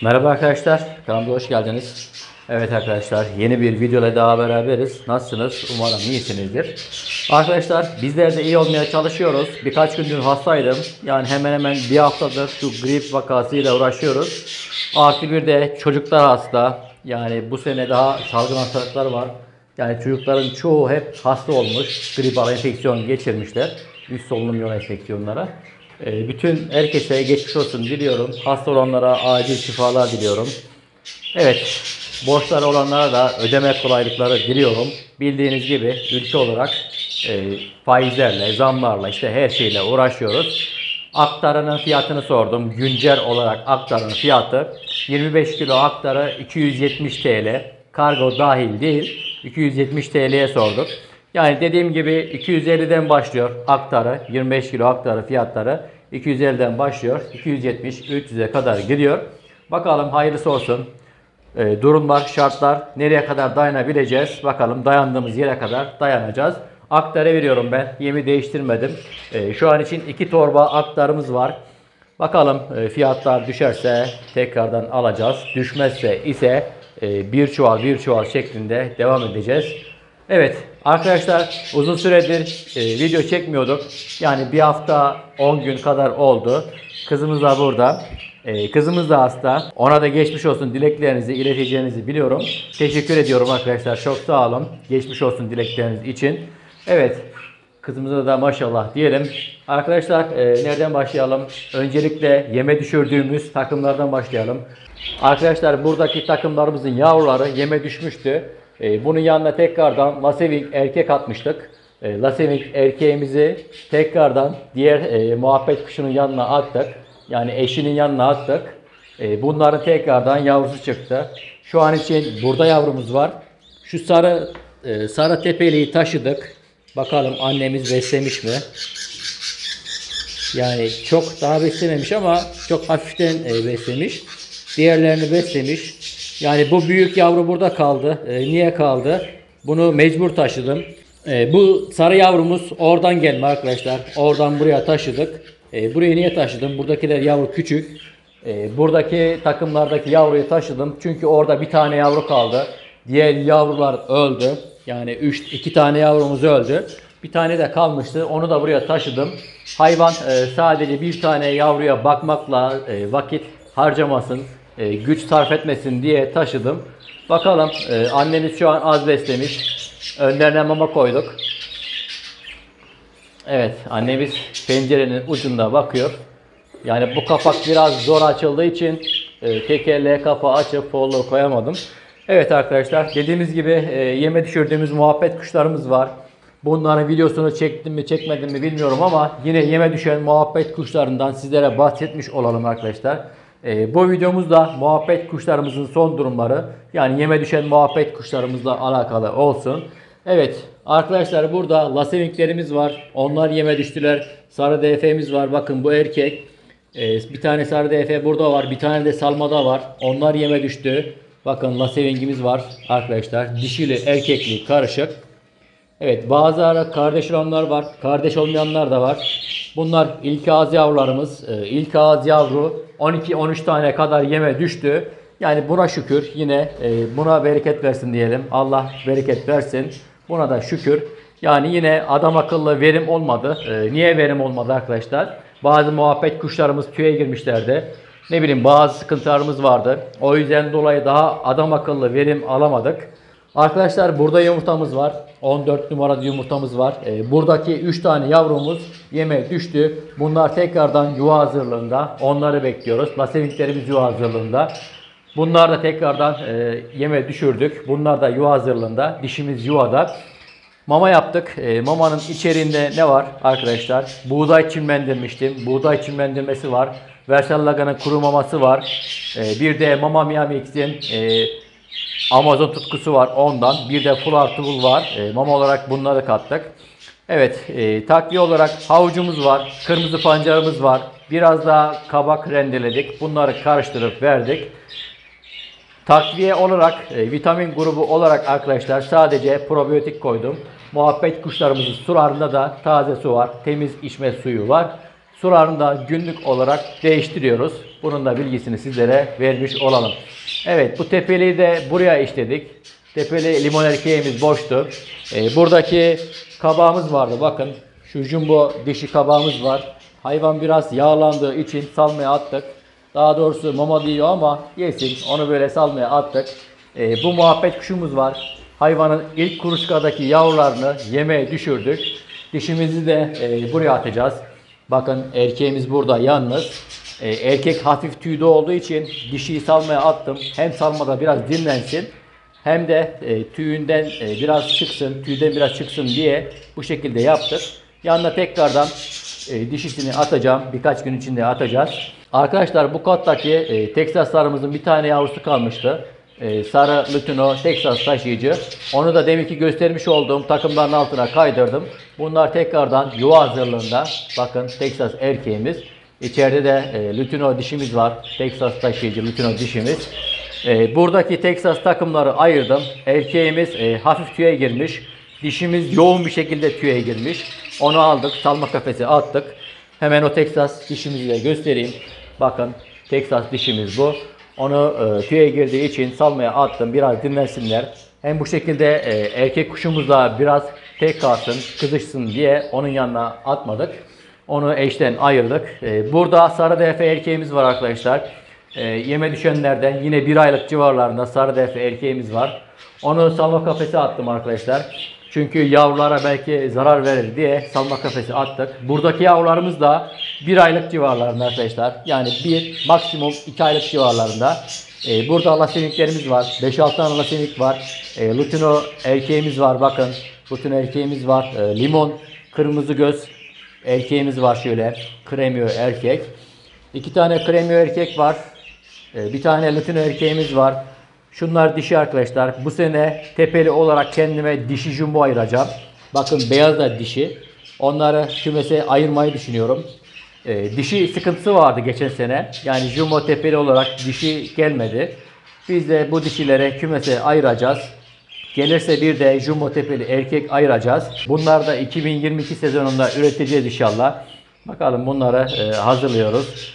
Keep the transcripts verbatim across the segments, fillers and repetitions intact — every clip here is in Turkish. Merhaba arkadaşlar, kanalıma hoş geldiniz. Evet arkadaşlar, yeni bir videoyla daha beraberiz. Nasılsınız? Umarım iyisinizdir. Arkadaşlar bizler de iyi olmaya çalışıyoruz. Birkaç gündür hastaydım. Yani hemen hemen bir haftadır şu grip vakasıyla uğraşıyoruz. Artı bir de çocuklar hasta. Yani bu sene daha salgın hastalıklar var. Yani çocukların çoğu hep hasta olmuş. Gripal enfeksiyon geçirmişler. Üst solunum yolu enfeksiyonlara. Bütün herkese geçmiş olsun diliyorum. Hasta olanlara acil şifalar diliyorum. Evet, borçları olanlara da ödeme kolaylıkları diliyorum. Bildiğiniz gibi ülke olarak e, faizlerle, zamlarla, işte her şeyle uğraşıyoruz. Aktarının fiyatını sordum. Güncel olarak aktarının fiyatı yirmi beş kilo aktarı iki yüz yetmiş TL. Kargo dahil değil. iki yüz yetmiş TL'ye sorduk. Yani dediğim gibi iki yüz elliden başlıyor aktarı, yirmi beş kilo aktarı fiyatları iki yüz elliden başlıyor, iki yüz yetmiş, üç yüze kadar gidiyor. Bakalım hayırlısı olsun. E, durumlar, şartlar, nereye kadar dayanabileceğiz? Bakalım dayandığımız yere kadar dayanacağız. Aktarı veriyorum ben, yemi değiştirmedim. E, şu an için iki torba aktarımız var. Bakalım e, fiyatlar düşerse tekrardan alacağız. Düşmezse ise e, bir çuval bir çuval şeklinde devam edeceğiz. Evet arkadaşlar, uzun süredir e, video çekmiyorduk. Yani bir hafta on gün kadar oldu. Kızımız da burada. E, kızımız da hasta. Ona da geçmiş olsun dileklerinizi ileteceğinizi biliyorum. Teşekkür ediyorum arkadaşlar. Çok sağ olun. Geçmiş olsun dilekleriniz için. Evet. Kızımıza da maşallah diyelim. Arkadaşlar e, nereden başlayalım? Öncelikle yeme düşürdüğümüz takımlardan başlayalım. Arkadaşlar buradaki takımlarımızın yavruları yeme düşmüştü. Bunun yanına tekrardan Lacewing erkek atmıştık. Lacewing erkeğimizi tekrardan diğer e, muhabbet kuşunun yanına attık. Yani eşinin yanına attık. E, bunların tekrardan yavrusu çıktı. Şu an için burada yavrumuz var. Şu sarı e, sarı tepeliği taşıdık. Bakalım annemiz beslemiş mi? Yani çok daha beslememiş ama çok hafiften e, beslemiş. Diğerlerini beslemiş. Yani bu büyük yavru burada kaldı. E, niye kaldı? Bunu mecbur taşıdım. E, bu sarı yavrumuz oradan gelme arkadaşlar. Oradan buraya taşıdık. E, buraya niye taşıdım? Buradakiler yavru küçük. E, buradaki takımlardaki yavruyu taşıdım. Çünkü orada bir tane yavru kaldı. Diğer yavrular öldü. Yani üç, iki tane yavrumuz öldü. Bir tane de kalmıştı. Onu da buraya taşıdım. Hayvan e, sadece bir tane yavruya bakmakla e, vakit harcamasın. E, güç sarf etmesin diye taşıdım. Bakalım e, annemiz şu an az beslemiş. Önlerine mama koyduk. Evet, annemiz pencerenin ucunda bakıyor. Yani bu kapak biraz zor açıldığı için e, tekerleğe kapağı açıp follow koyamadım. Evet arkadaşlar, dediğimiz gibi e, yeme düşürdüğümüz muhabbet kuşlarımız var. Bunların videosunu çektim mi çekmedim mi bilmiyorum ama yine yeme düşen muhabbet kuşlarından sizlere bahsetmiş olalım arkadaşlar. E, bu videomuzda muhabbet kuşlarımızın son durumları, yani yeme düşen muhabbet kuşlarımızla alakalı olsun. Evet arkadaşlar, burada Lacewing'lerimiz var. Onlar yeme düştüler. Sarı D F'miz var. Bakın bu erkek. E, bir tane sarı D F burada var. Bir tane de salmada var. Onlar yeme düştü. Bakın Lacewing'imiz var arkadaşlar. Dişili erkekli karışık. Evet, bazı ara kardeş olanlar var. Kardeş olmayanlar da var. Bunlar ilk ağız yavrularımız. E, ilk ağız yavru on iki on üç tane kadar yeme düştü. Yani buna şükür, yine buna bereket versin diyelim. Allah bereket versin. Buna da şükür. Yani yine adam akıllı verim olmadı. Niye verim olmadı arkadaşlar? Bazı muhabbet kuşlarımız tüye girmişlerdi. Ne bileyim, bazı sıkıntılarımız vardı. O yüzden dolayı daha adam akıllı verim alamadık. Arkadaşlar burada yumurtamız var. on dört numaralı yumurtamız var. Buradaki üç tane yavrumuz yeme düştü. Bunlar tekrardan yuva hazırlığında. Onları bekliyoruz. Lacewing'lerimiz yuva hazırlığında. Bunlar da tekrardan yeme düşürdük. Bunlar da yuva hazırlığında. Dişimiz yuvada. Mama yaptık. Mamanın içeriğinde ne var arkadaşlar? Buğday çimlendirmiştim. Buğday çimlendirmesi var. Versallaga'nın kuru maması var. Bir de Mama Miamix'in Amazon tutkusu var, ondan. Bir de full artıbul var. E, mama olarak bunları kattık. Evet, e, takviye olarak havucumuz var. Kırmızı pancarımız var. Biraz daha kabak rendeledik. Bunları karıştırıp verdik. Takviye olarak, e, vitamin grubu olarak arkadaşlar sadece probiyotik koydum. Muhabbet kuşlarımızın sularında da taze su var. Temiz içme suyu var. Sularını da günlük olarak değiştiriyoruz. Bunun da bilgisini sizlere vermiş olalım. Evet, bu tepeliği de buraya işledik. Tepeli limon erkeğimiz boştu. Ee, buradaki kabağımız vardı. Bakın şu jumbo dişi kabağımız var. Hayvan biraz yağlandığı için salmaya attık. Daha doğrusu mama diyor ama yesin. Onu böyle salmaya attık. Ee, bu muhabbet kuşumuz var. Hayvanın ilk kuluçkadaki yavrularını yemeğe düşürdük. Dişimizi de e, buraya atacağız. Bakın erkeğimiz burada yalnız. E, erkek hafif tüylü olduğu için dişiyi salmaya attım. Hem salmada biraz dinlensin. Hem de e, tüyünden e, biraz çıksın, tüyden biraz çıksın diye bu şekilde yaptık. Yanına tekrardan e, dişisini atacağım. Birkaç gün içinde atacağız. Arkadaşlar bu kattaki e, Teksaslarımızın bir tane yavrusu kalmıştı. E, sarı Lütino Teksas taşıyıcı. Onu da deminki göstermiş olduğum takımların altına kaydırdım. Bunlar tekrardan yuva hazırlığında. Bakın Teksas erkeğimiz. İçeride de e, Lütino dişimiz var. Teksas taşıyıcı Lütino dişimiz. E, buradaki Teksas takımları ayırdım. Erkeğimiz e, hafif tüye girmiş. Dişimiz yoğun bir şekilde tüye girmiş. Onu aldık. Salma kafesi attık. Hemen o Teksas dişimizi de göstereyim. Bakın Teksas dişimiz bu. Onu e, tüye girdiği için salmaya attım. Biraz dinlensinler. Hem bu şekilde e, erkek kuşumuzla biraz tek kalsın, kızışsın diye onun yanına atmadık. Onu eşten ayırdık. E, burada sarı defe erkeğimiz var arkadaşlar. E, yeme düşenlerden yine bir aylık civarlarında sarı defe erkeğimiz var. Onu salma kafesi attım arkadaşlar. Çünkü yavrulara belki zarar verir diye salma kafesi attık. Buradaki yavrularımız da bir aylık civarlarında arkadaşlar. Yani bir maksimum iki aylık civarlarında. Ee, burada lacewinglerimiz var. beş altı tane lacewing var. Ee, Lutino erkeğimiz var bakın. Lutino erkeğimiz var. Ee, limon, kırmızı göz erkeğimiz var şöyle. Kremio erkek. iki tane kremio erkek var. Ee, bir tane Lutino erkeğimiz var. Şunlar dişi arkadaşlar. Bu sene tepeli olarak kendime dişi jumbo ayıracağım. Bakın beyaz da dişi. Onları kümese ayırmayı düşünüyorum. Ee, dişi sıkıntısı vardı geçen sene. Yani jumbo tepeli olarak dişi gelmedi. Biz de bu dişilere kümese ayıracağız. Gelirse bir de jumbo tepeli erkek ayıracağız. Bunlar da iki bin yirmi iki sezonunda üreteceğiz inşallah. Bakalım bunları e, hazırlıyoruz.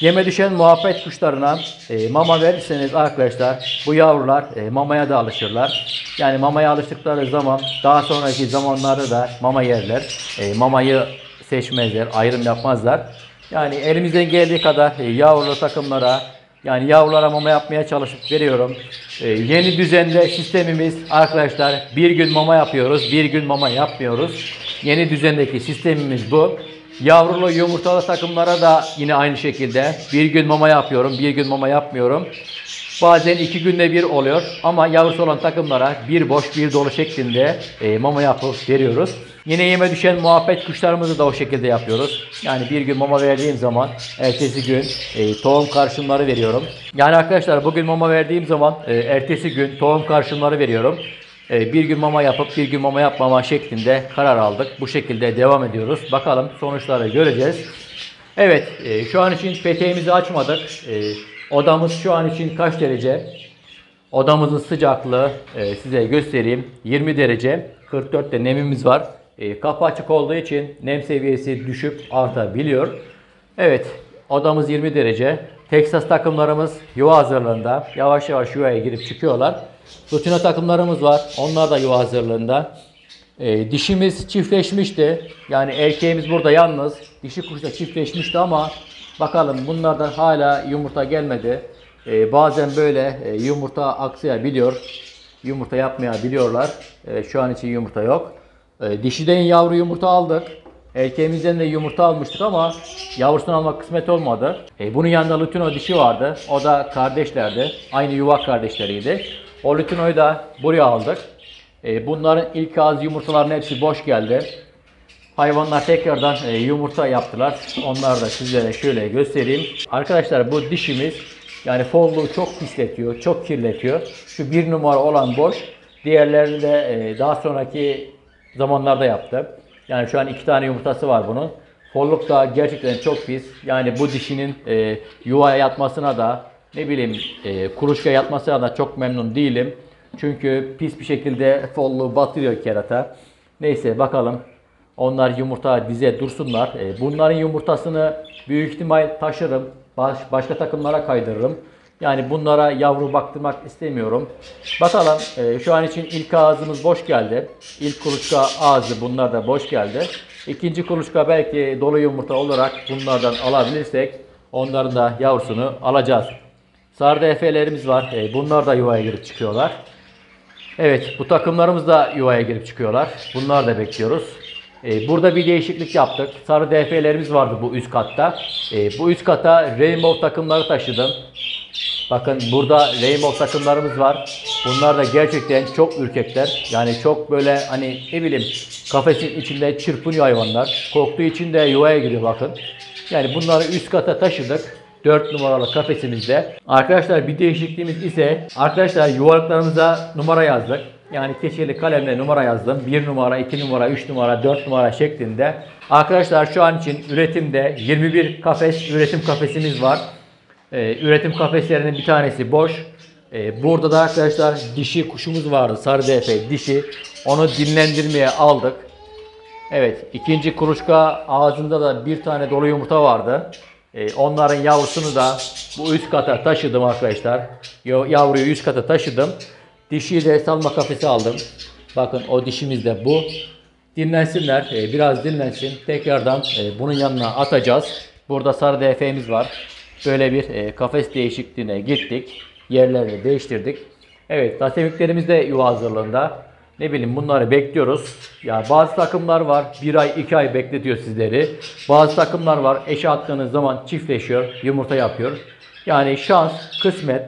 Yeme düşen muhabbet kuşlarına e, mama verirseniz arkadaşlar bu yavrular e, mamaya da alışırlar. Yani mamaya alıştıkları zaman daha sonraki zamanlarda da mama yerler. E, mamayı seçmezler, ayrım yapmazlar. Yani elimizden geldiği kadar e, yavrulu takımlara, yani yavrulara mama yapmaya çalışıp veriyorum. E, yeni düzende sistemimiz arkadaşlar bir gün mama yapıyoruz, bir gün mama yapmıyoruz. Yeni düzendeki sistemimiz bu. Yavrulu yumurtalı takımlara da yine aynı şekilde bir gün mama yapıyorum, bir gün mama yapmıyorum. Bazen iki günde bir oluyor ama yavrusu olan takımlara bir boş bir dolu şeklinde mama yapıp veriyoruz. Yine yeme düşen muhabbet kuşlarımızı da o şekilde yapıyoruz. Yani bir gün mama verdiğim zaman ertesi gün tohum karışımları veriyorum. Yani arkadaşlar bugün mama verdiğim zaman ertesi gün tohum karışımları veriyorum. Bir gün mama yapıp bir gün mama yapmama şeklinde karar aldık. Bu şekilde devam ediyoruz. Bakalım sonuçları göreceğiz. Evet, şu an için peteğimizi açmadık. Odamız şu an için kaç derece? Odamızın sıcaklığı size göstereyim. yirmi derece. kırk dörtte nemimiz var. Kapı açık olduğu için nem seviyesi düşüp artabiliyor. Evet, odamız yirmi derece. Teksas takımlarımız yuva hazırlığında. Yavaş yavaş yuvaya girip çıkıyorlar. Lutino takımlarımız var. Onlar da yuva hazırlığında. E, dişimiz çiftleşmişti. Yani erkeğimiz burada yalnız. Dişi kuş da çiftleşmişti ama bakalım bunlardan hala yumurta gelmedi. E, bazen böyle e, yumurta aksayabiliyor. Yumurta yapmayabiliyorlar. E, şu an için yumurta yok. E, dişiden yavru yumurta aldık. Erkeğimizden de yumurta almıştık ama yavrusunu almak kısmet olmadı. E, bunun yanında Lutino dişi vardı. O da kardeşlerdi. Aynı yuva kardeşleriydi. O Lutino'yu da buraya aldık. Bunların ilk ağız yumurtaların hepsi boş geldi. Hayvanlar tekrardan yumurta yaptılar. Onları da sizlere şöyle göstereyim. Arkadaşlar bu dişimiz yani folluğu çok pisletiyor, çok kirletiyor. Şu bir numara olan boş. Diğerlerini de daha sonraki zamanlarda yaptı. Yani şu an iki tane yumurtası var bunun. Folluk da gerçekten çok pis. Yani bu dişinin yuvaya yatmasına da Ne bileyim e, kuluçka yatmasına da çok memnun değilim. Çünkü pis bir şekilde folluğu batırıyor kerata. Neyse bakalım. Onlar yumurta dize dursunlar. E, bunların yumurtasını büyük ihtimal taşırım. Baş, başka takımlara kaydırırım. Yani bunlara yavru baktırmak istemiyorum. Bakalım, e, şu an için ilk ağzımız boş geldi. İlk kuluçka ağzı, bunlar da boş geldi. İkinci kuluçka belki dolu yumurta olarak bunlardan alabilirsek onların da yavrusunu alacağız. Sarı efelerimiz var. E, bunlar da yuvaya girip çıkıyorlar. Evet, bu takımlarımız da yuvaya girip çıkıyorlar. Bunlar da bekliyoruz. Ee, burada bir değişiklik yaptık. Sarı D F'lerimiz vardı bu üst katta. Ee, bu üst kata Rainbow takımları taşıdım. Bakın burada Rainbow takımlarımız var. Bunlar da gerçekten çok ürkekler. Yani çok böyle hani ne bileyim kafesin içinde çırpınıyor hayvanlar. Korktuğu için de yuvaya giriyor bakın. Yani bunları üst kata taşıdık. dört numaralı kafesimizde. Arkadaşlar bir değişikliğimiz ise arkadaşlar yuvalıklarımıza numara yazdık. Yani keçeli kalemle numara yazdım. bir numara, iki numara, üç numara, dört numara şeklinde. Arkadaşlar şu an için üretimde yirmi bir kafes, üretim kafesimiz var. Ee, üretim kafeslerinin bir tanesi boş. Ee, burada da arkadaşlar dişi kuşumuz vardı. Sarı D F dişi. Onu dinlendirmeye aldık. Evet, ikinci kuluçka ağzında da bir tane dolu yumurta vardı. Onların yavrusunu da bu üst kata taşıdım arkadaşlar. Yavruyu üst kata taşıdım. Dişiyi de salma kafesi aldım. Bakın o dişimiz de bu. Dinlensinler. Biraz dinlensin. Tekrardan bunun yanına atacağız. Burada sarı D F'miz var. Böyle bir kafes değişikliğine gittik. Yerlerini değiştirdik. Evet, lacewinglerimiz de yuva hazırlığında. Ne bileyim bunları bekliyoruz. Ya bazı takımlar var bir ay iki ay bekletiyor sizleri. Bazı takımlar var eşe attığınız zaman çiftleşiyor, yumurta yapıyor. Yani şans, kısmet.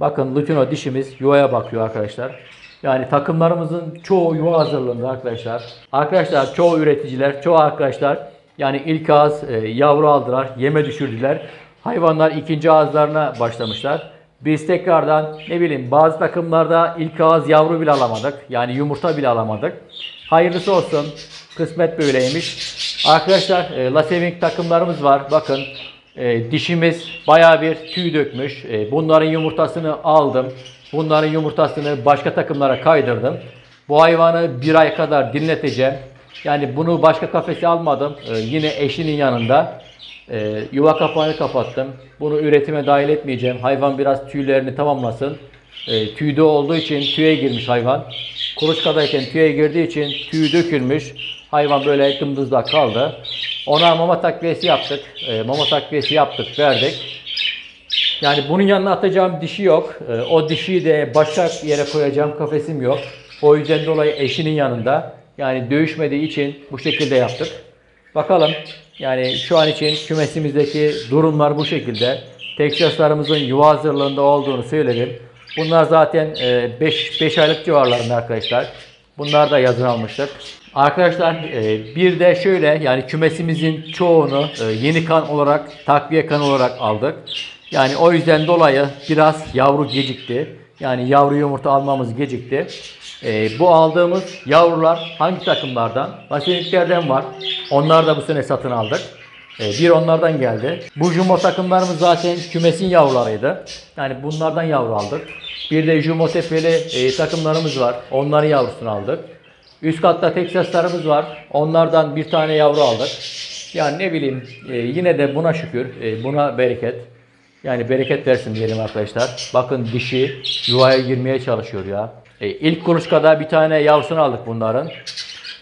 Bakın Lutino dişimiz yuvaya bakıyor arkadaşlar. Yani takımlarımızın çoğu yuva hazırlığında arkadaşlar. Arkadaşlar çoğu üreticiler, çoğu arkadaşlar yani ilk ağız e, yavru aldılar, yeme düşürdüler. Hayvanlar ikinci ağızlarına başlamışlar. Biz tekrardan ne bileyim bazı takımlarda ilk ağız yavru bile alamadık. Yani yumurta bile alamadık. Hayırlısı olsun. Kısmet böyleymiş. Arkadaşlar e, lacewing takımlarımız var. Bakın e, dişimiz baya bir tüy dökmüş. E, bunların yumurtasını aldım. Bunların yumurtasını başka takımlara kaydırdım. Bu hayvanı bir ay kadar dinleteceğim. Yani bunu başka kafese almadım. E, yine eşinin yanında. Ee, yuva kapağını kapattım. Bunu üretime dahil etmeyeceğim. Hayvan biraz tüylerini tamamlasın. Ee, tüyde olduğu için tüye girmiş hayvan. Kuluçkadayken tüye girdiği için tüy dökülmüş. Hayvan böyle dımdızda kaldı. Ona mama takviyesi yaptık. Ee, mama takviyesi yaptık, verdik. Yani bunun yanına atacağım dişi yok. Ee, o dişiyi de başka yere koyacağım kafesim yok. O yüzden dolayı eşinin yanında. Yani dövüşmediği için bu şekilde yaptık. Bakalım. Yani şu an için kümesimizdeki durumlar bu şekilde. Texaslarımızın yuva hazırlığında olduğunu söyledim. Bunlar zaten beş aylık civarlarında arkadaşlar. Bunlar da yazın almıştık. Arkadaşlar bir de şöyle yani kümesimizin çoğunu yeni kan olarak, takviye kan olarak aldık. Yani o yüzden dolayı biraz yavru gecikti. Yani yavru yumurta almamız gecikti. Ee, bu aldığımız yavrular hangi takımlardan? Lacewinglerden var. Onlar da bu sene satın aldık. Ee, bir onlardan geldi. Bu jumbo takımlarımız zaten kümesin yavrularıydı. Yani bunlardan yavru aldık. Bir de jumbo tepeli e, takımlarımız var. Onların yavrusunu aldık. Üst katta Texaslarımız var. Onlardan bir tane yavru aldık. Yani ne bileyim e, yine de buna şükür. E, buna bereket. Yani bereket versin diyelim arkadaşlar. Bakın dişi yuvaya girmeye çalışıyor ya. E, ilk kuluçkada bir tane yavrusunu aldık bunların.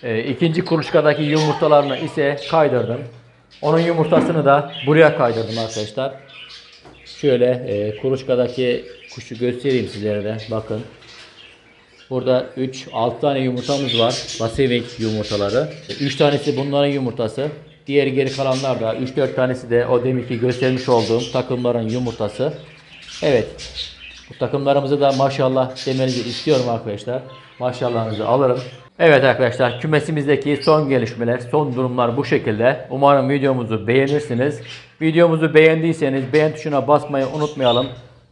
E, ikinci kuluçkadaki yumurtalarını ise kaydırdım. Onun yumurtasını da buraya kaydırdım arkadaşlar. Şöyle e, kuluçkadaki kuşu göstereyim sizlere de. Bakın. Burada üç altı tane yumurtamız var. Lacewing yumurtaları. üç tanesi bunların yumurtası. Diğer geri kalanlar da üç dört tanesi de o deminki göstermiş olduğum takımların yumurtası. Evet. Bu takımlarımızı da maşallah demenizi istiyorum arkadaşlar. Maşallahınızı alırım. Evet arkadaşlar, kümesimizdeki son gelişmeler, son durumlar bu şekilde. Umarım videomuzu beğenirsiniz. Videomuzu beğendiyseniz beğen tuşuna basmayı unutmayalım.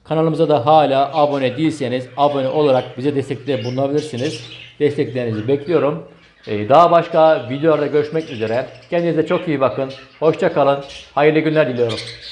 Kanalımıza da hala abone değilseniz abone olarak bize destekte bulunabilirsiniz. Desteklerinizi bekliyorum. Daha başka videolarda görüşmek üzere. Kendinize çok iyi bakın. Hoşça kalın. Hayırlı günler diliyorum.